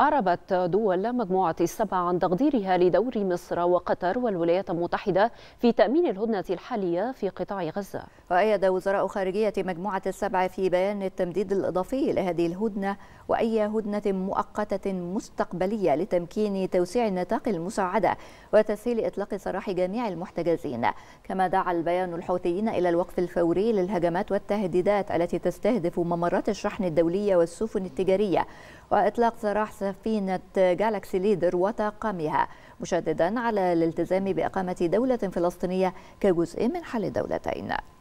أعربت دول مجموعة السبع عن تقديرها لدور مصر وقطر والولايات المتحدة في تأمين الهدنة الحالية في قطاع غزة. وأيد وزراء خارجية مجموعة السبع في بيان التمديد الإضافي لهذه الهدنة وأي هدنة مؤقتة مستقبلية لتمكين توسيع نطاق المساعدة وتسهيل إطلاق سراح جميع المحتجزين. كما دعا البيان الحوثيين إلى الوقف الفوري للهجمات والتهديدات التي تستهدف ممرات الشحن الدولية والسفن التجارية وإطلاق سراح سفينة جالاكسي ليدر وطاقمها، مشددا على الالتزام بإقامة دولة فلسطينية كجزء من حل الدولتين.